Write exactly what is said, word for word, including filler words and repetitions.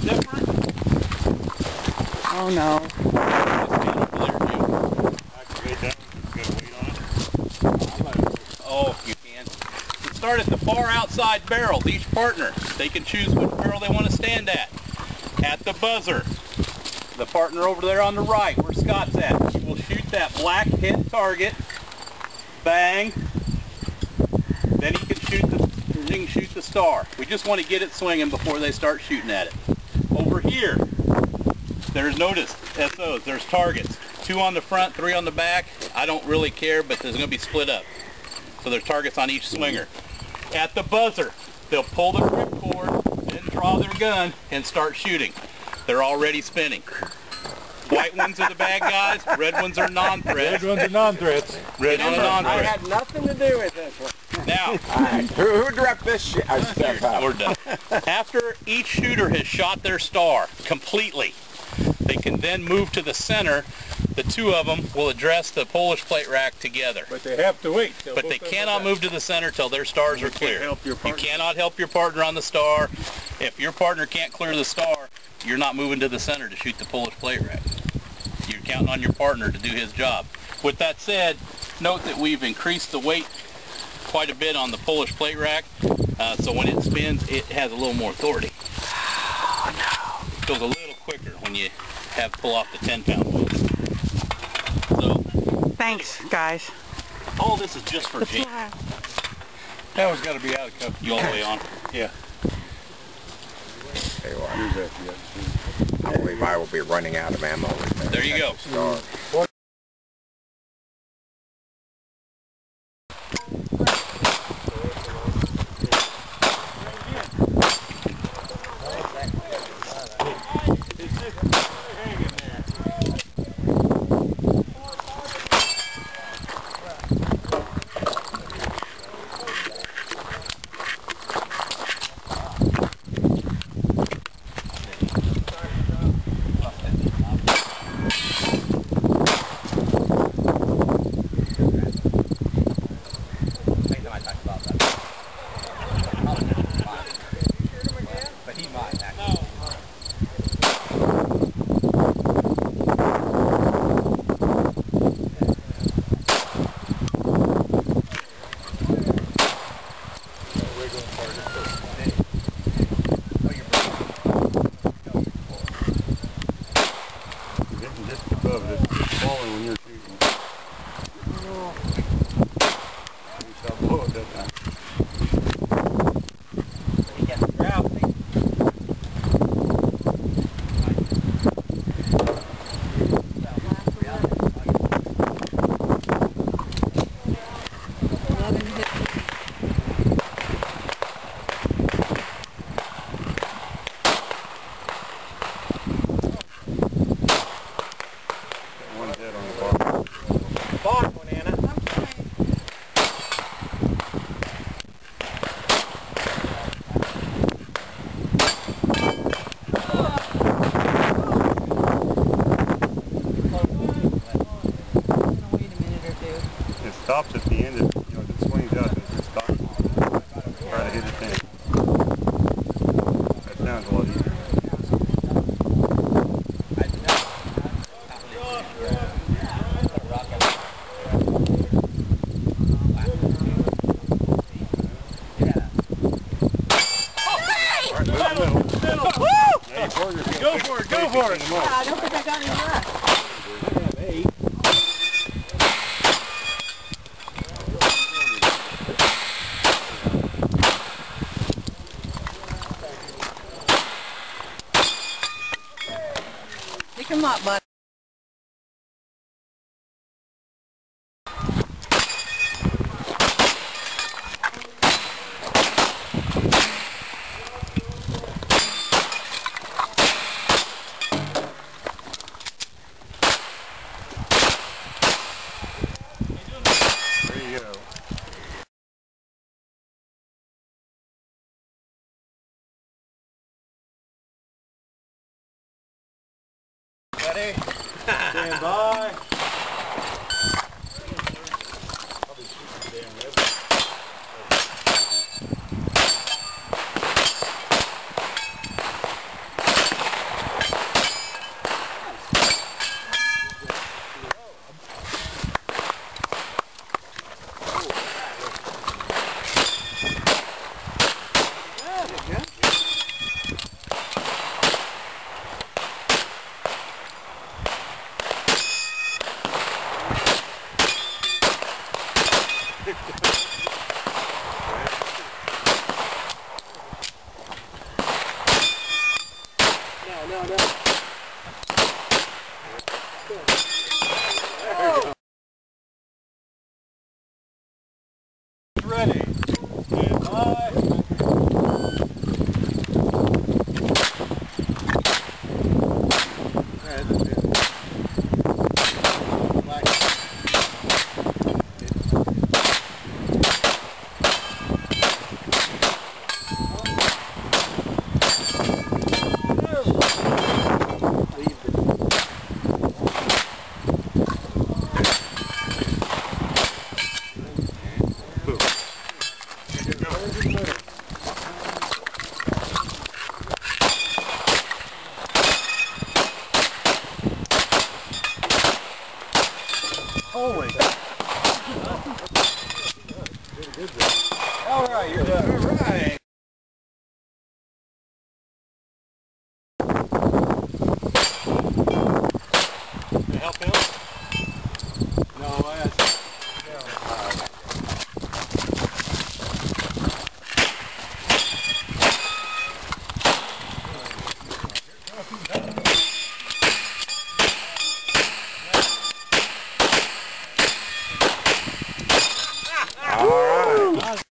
different. Oh no. Oh, you can. Start at the far outside barrel. Each partner, they can choose which barrel they want to stand at. At the buzzer, the partner over there on the right, where Scott's at, he will shoot that black hit target. Bang. Then he can shoot the, he can shoot the star. We just want to get it swinging before they start shooting at it. Over here, there's notice, S Os, there's targets. Two on the front, three on the back. I don't really care, but there's going to be split up. So there's targets on each swinger. At the buzzer, they'll pull the ripcord, then draw their gun, and start shooting. They're already spinning. White ones are the bad guys, red ones are non-threats. Red ones are non-threats. Red ones are non-threats. I had nothing to do with this one. Now, right. who, who dropped this shit? I step out. We're done. After each shooter has shot their star completely, they can then move to the center. The two of them will address the Polish plate rack together. But they have to wait. But they cannot move to the center till their stars are clear. You cannot help your partner on the star. If your partner can't clear the star, you're not moving to the center to shoot the Polish plate rack. You're counting on your partner to do his job. With that said, note that we've increased the weight quite a bit on the Polish plate rack, uh, so when it spins, it has a little more authority. Oh, no. It goes a little quicker when you have to pull off the ten pound load. So, thanks, guys. All this is just for Jake. That one's got to be out of cup. You all the way on? Yeah. Hey, well, I believe I will be running out of ammo. There you go. Stops at the end, it, you know, it swings out and it stops. Try to hit it then. That sounds a lot easier. Oh, right, move middle. Middle. Woo! Yeah, go for it, go for it! Yeah, I don't think I got any left. Come on, bud. Stand by. no, no. There we go. Ready. Stand by. Alright, that's it. Black. Holy! All right, you're done. All right. Can I help him? No, I asked. No. All right. Oh!